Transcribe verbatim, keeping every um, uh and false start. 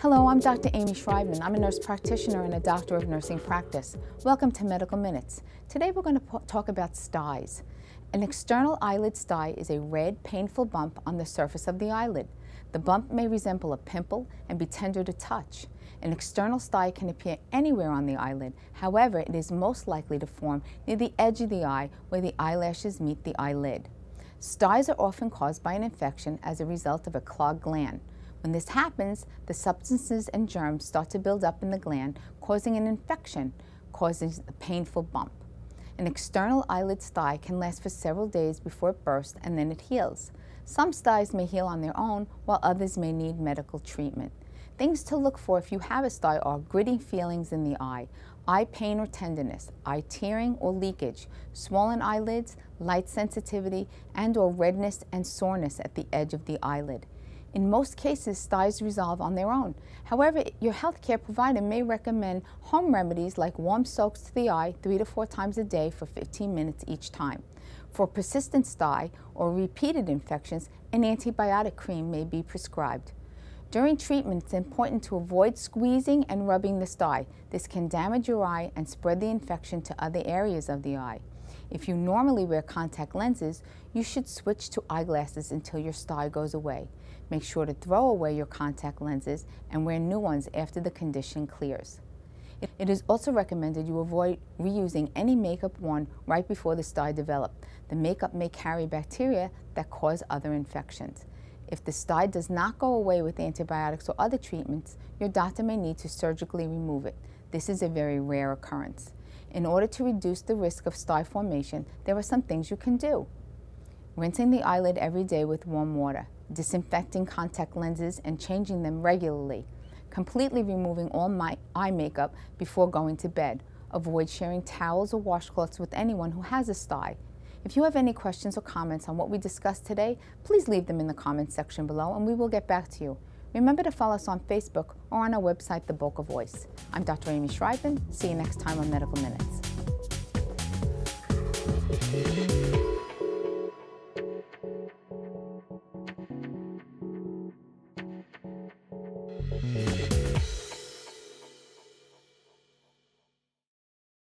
Hello, I'm Doctor Amy Schreiman. I'm a nurse practitioner and a doctor of nursing practice. Welcome to Medical Minutes. Today we're going to talk about styes. An external eyelid stye is a red, painful bump on the surface of the eyelid. The bump may resemble a pimple and be tender to touch. An external stye can appear anywhere on the eyelid. However, it is most likely to form near the edge of the eye where the eyelashes meet the eyelid. Styes are often caused by an infection as a result of a clogged gland. When this happens, the substances and germs start to build up in the gland, causing an infection, causing a painful bump. An external eyelid stye can last for several days before it bursts and then it heals. Some styes may heal on their own, while others may need medical treatment. Things to look for if you have a stye are gritty feelings in the eye, eye pain or tenderness, eye tearing or leakage, swollen eyelids, light sensitivity, and or redness and soreness at the edge of the eyelid. In most cases, styes resolve on their own. However, your healthcare provider may recommend home remedies like warm soaks to the eye three to four times a day for fifteen minutes each time. For persistent stye or repeated infections, an antibiotic cream may be prescribed. During treatment, it's important to avoid squeezing and rubbing the stye. This can damage your eye and spread the infection to other areas of the eye. If you normally wear contact lenses, you should switch to eyeglasses until your stye goes away. Make sure to throw away your contact lenses and wear new ones after the condition clears. It is also recommended you avoid reusing any makeup worn right before the stye developed. The makeup may carry bacteria that cause other infections. If the stye does not go away with antibiotics or other treatments, your doctor may need to surgically remove it. This is a very rare occurrence. In order to reduce the risk of stye formation, there are some things you can do. Rinsing the eyelid every day with warm water, disinfecting contact lenses and changing them regularly, completely removing all my eye makeup before going to bed. Avoid sharing towels or washcloths with anyone who has a stye. If you have any questions or comments on what we discussed today, please leave them in the comments section below and we will get back to you. Remember to follow us on Facebook or on our website, The Boca Voice. I'm Doctor Amy Schreiman. See you next time on Medical Minutes.